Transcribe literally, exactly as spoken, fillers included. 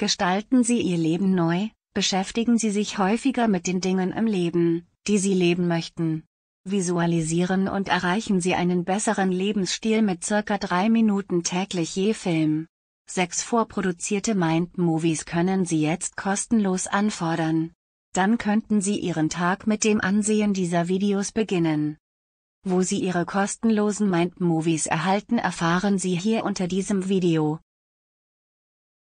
Gestalten Sie Ihr Leben neu, beschäftigen Sie sich häufiger mit den Dingen im Leben, die Sie leben möchten. Visualisieren und erreichen Sie einen besseren Lebensstil mit circa drei Minuten täglich je Film. Sechs vorproduzierte Mind Movies können Sie jetzt kostenlos anfordern. Dann könnten Sie Ihren Tag mit dem Ansehen dieser Videos beginnen. Wo Sie Ihre kostenlosen Mind Movies erhalten, erfahren Sie hier unter diesem Video.